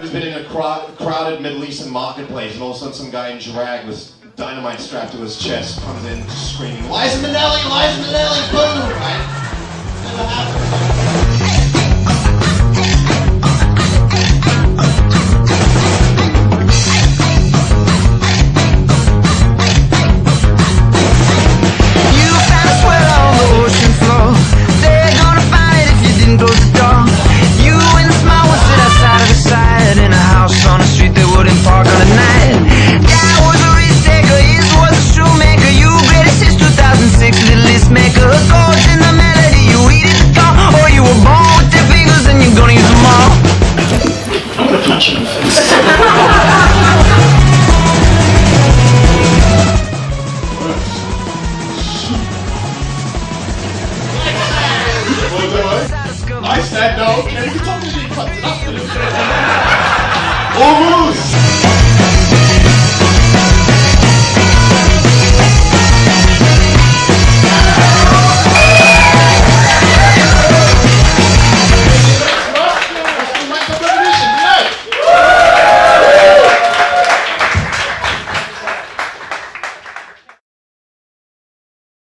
He's been in a crowded Middle Eastern marketplace, and all of a sudden some guy in drag with dynamite strapped to his chest comes in screaming, "Liza Minnelli, Liza Minnelli," boom, right? Never happened. I said no, and you told me she cuts it up for this. Almost!